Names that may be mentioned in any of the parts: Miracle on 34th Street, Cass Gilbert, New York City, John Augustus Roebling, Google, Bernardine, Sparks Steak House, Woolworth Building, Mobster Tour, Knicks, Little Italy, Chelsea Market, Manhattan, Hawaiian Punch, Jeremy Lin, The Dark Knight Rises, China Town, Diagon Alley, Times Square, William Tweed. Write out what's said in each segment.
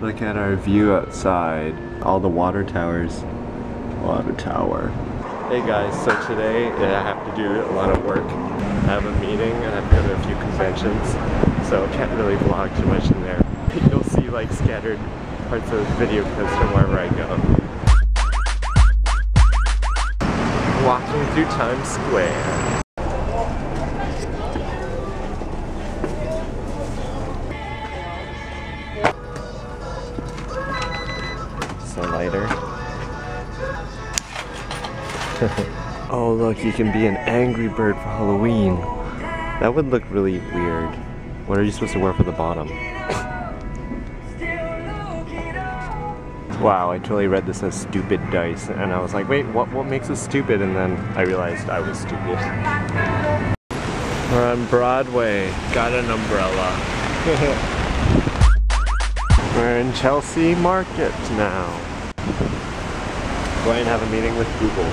Look at our view outside. All the water towers. Water tower. Hey guys, so today I have to do a lot of work. I have a meeting and I've been to a few conventions, so I can't really vlog too much in there. You'll see like scattered parts of video clips from wherever I go. Walking through Times Square. Oh look, you can be an angry bird for Halloween. That would look really weird. What are you supposed to wear for the bottom? Wow, I totally read this as stupid dice and I was like, wait, what makes us stupid? And then I realized I was stupid. We're on Broadway. Got an umbrella. We're in Chelsea Market now. Going to have a meeting with Google.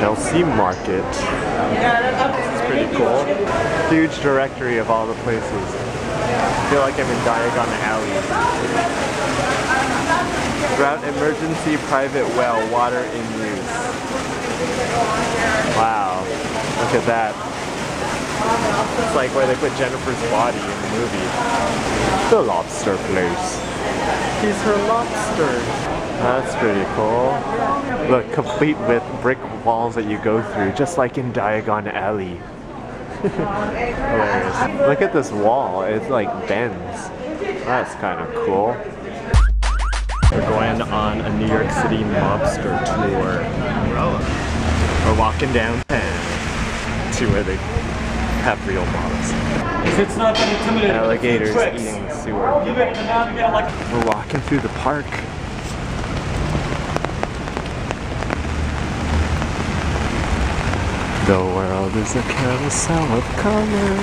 Chelsea Market. This is pretty cool. Huge directory of all the places. I feel like I'm in Diagon Alley. Route emergency private well, water in use. Wow, look at that. It's like where they put Jennifer's body in the movie. The lobster place. He's her lobster. That's pretty cool. Look, complete with brick walls that you go through, just like in Diagon Alley. Hilarious. Look at this wall, it's like bends. That's kind of cool. We're going on a New York City mobster tour. We're walking downtown to where they have real models. If it's not intimidating, alligators eating the sewer. We're walking through the park. The world is a carousel of color.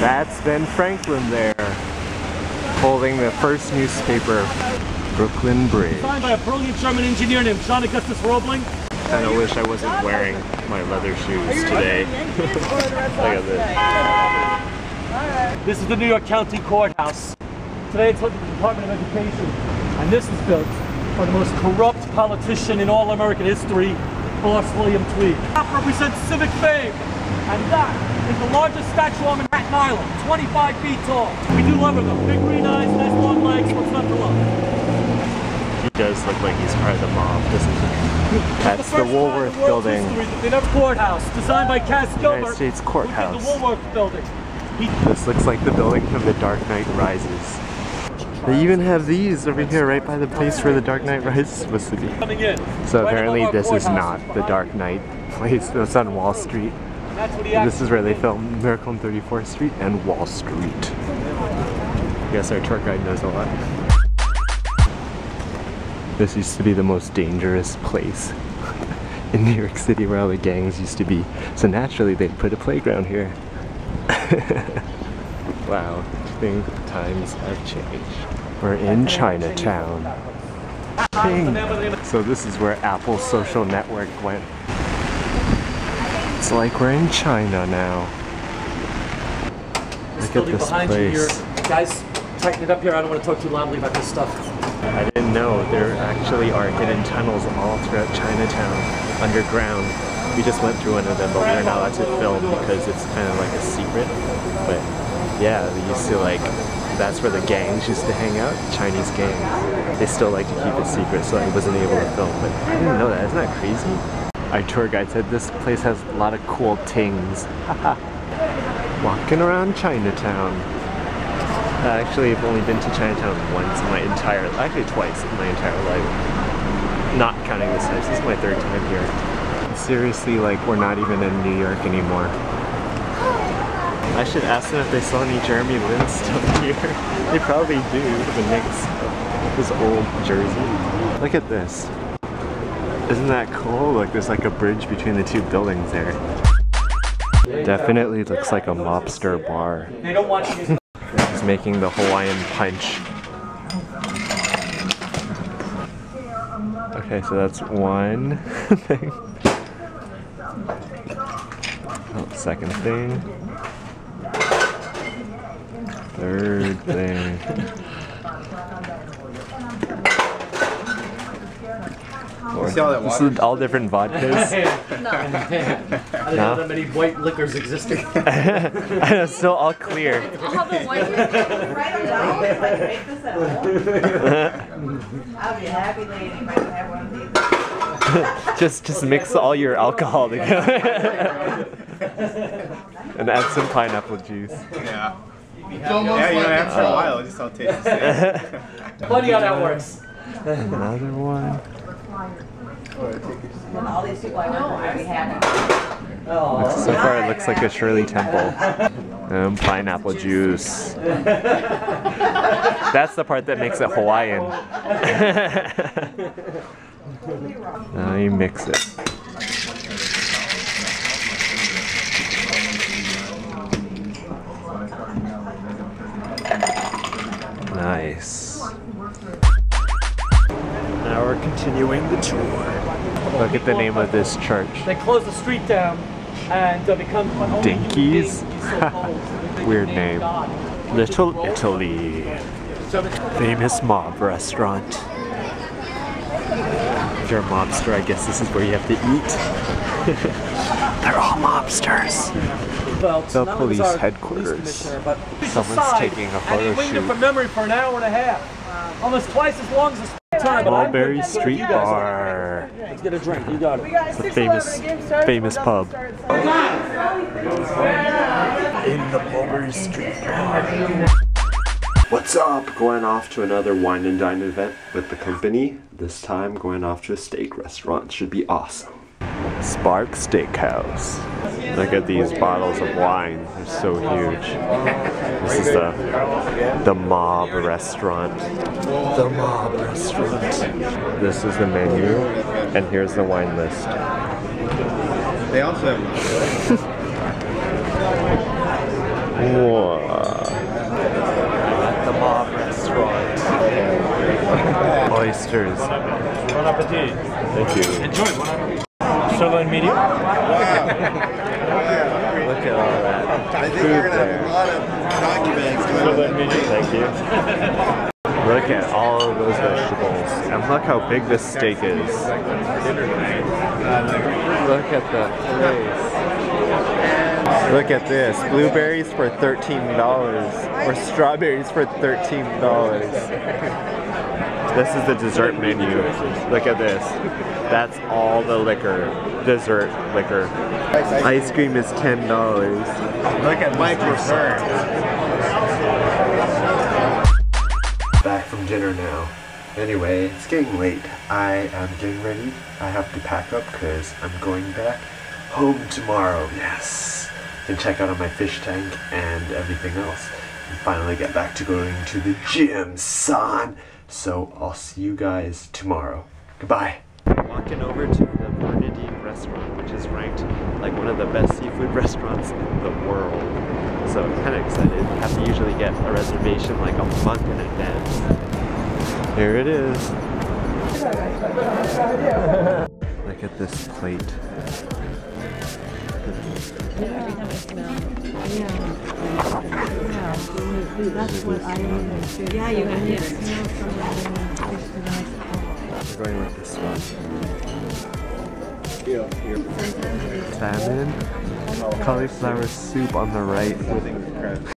That's Ben Franklin there, holding the first newspaper, Brooklyn Bridge. Signed by a brilliant German engineer named John Augustus Roebling. And I wish I wasn't wearing my leather shoes today. Look at this. This is the New York County Courthouse. Today it's with the Department of Education, and this was built by the most corrupt politician in all American history, William Tweed. That represents civic fame, and that is the largest statue on Manhattan Island, 25 feet tall. We do love them. Big green eyes, nice long legs, what's not to love? He does look like he's part of the mob, doesn't he? That's the Woolworth building. They have courthouse, designed by Cass Gilbert. United States Courthouse. The Woolworth building. This looks like the building from The Dark Knight Rises. They even have these over here, right by the place where The Dark Knight Rises is supposed to be. So apparently this is not The Dark Knight place, it's on Wall Street. This is where they filmed Miracle on 34th Street and Wall Street. I guess our tour guide knows a lot. This used to be the most dangerous place in New York City where all the gangs used to be. So naturally they'd put a playground here. Wow, I think times have changed. We're in Chinatown. Dang. So this is where Apple's social network went. It's like we're in China now. Look at this place. Guys, tighten it up here. I don't want to talk too loudly about this stuff. I didn't know there actually are hidden tunnels all throughout Chinatown, underground. We just went through one of them, but we're not allowed to film because it's kind of like a secret. But yeah, they used to like, that's where the gangs used to hang out, Chinese gangs. They still like to keep it secret, so I wasn't able to film, but I didn't know that. Isn't that crazy? Our tour guide said this place has a lot of cool things. Walking around Chinatown. I actually have only been to Chinatown once in my entire, actually twice in my entire life. Not counting this time, this is my third time here. Seriously, like, we're not even in New York anymore. I should ask them if they saw any Jeremy Lin stuff here. They probably do. The Knicks, this old jersey. Look at this. Isn't that cool? Look, there's like a bridge between the two buildings there. Definitely looks like a mobster bar. He's making the Hawaiian punch. Okay, so that's one thing. Oh, second thing. Third thing. This is all different vodkas. No. I didn't know that many white liquors existed. I know, it's still all clear. I'll have a white liquor, write them down, like make this at home. I'll be a happy lady if I can have one of these. Just mix all your alcohol together. And add some pineapple juice. Yeah. Yeah, you know, after a while, it just all tastes the same. Funny how that works. Another one. And all these people I want to be happy. So far it looks like a Shirley Temple. Pineapple juice. That's the part that makes it Hawaiian. Now you mix it. Nice. Now we're continuing the tour. Look at the name of this church. They close the street down and become Dinkies. Weird name. Little Italy. Famous mob restaurant. If you're a mobster, I guess this is where you have to eat. They're all mobsters. The police headquarters. Someone's taking a photo shoot. I winged it from memory for an hour and a half. Almost twice as long as the Mulberry Street Bar. Let's get a drink. You got it. It's a famous pub. In the Mulberry Street Bar. What's up? Going off to another wine and dine event with the company. This time going off to a steak restaurant. Should be awesome. Sparks Steak House. Look at these bottles of wine. They're so huge. This is the mob restaurant. The mob restaurant. This is the menu, and here's the wine list. They also have. Whoa. The mob restaurant. Oysters. Bon appetit. Thank you. Enjoy. Bon appetit. Solo and medium. Wow. Look at all that. I think we're going to have a lot of hockey bags going on. Medium. Thank you. Look at all of those vegetables. And look how big this steak is. Look at the place. Look at this. Blueberries for $13. Or strawberries for $13. This is the dessert menu. Look at this. That's all the liquor. Dessert liquor. Ice cream is $10. Look at microserve. Back from dinner now. Anyway, it's getting late. I am getting ready. I have to pack up because I'm going back home tomorrow. Yes. And check out on my fish tank and everything else. And finally get back to going to the gym, son. So I'll see you guys tomorrow. Goodbye. Walking over to the Bernardine restaurant, which is ranked like one of the best seafood restaurants in the world. So I'm kind of excited. I have to usually get a reservation like a month in advance. Here it is. Look at this plate. Every time I smell it. Yeah. That's what I mean. Yeah, you can hear it. We're going with this one. Salmon, cauliflower soup on the right.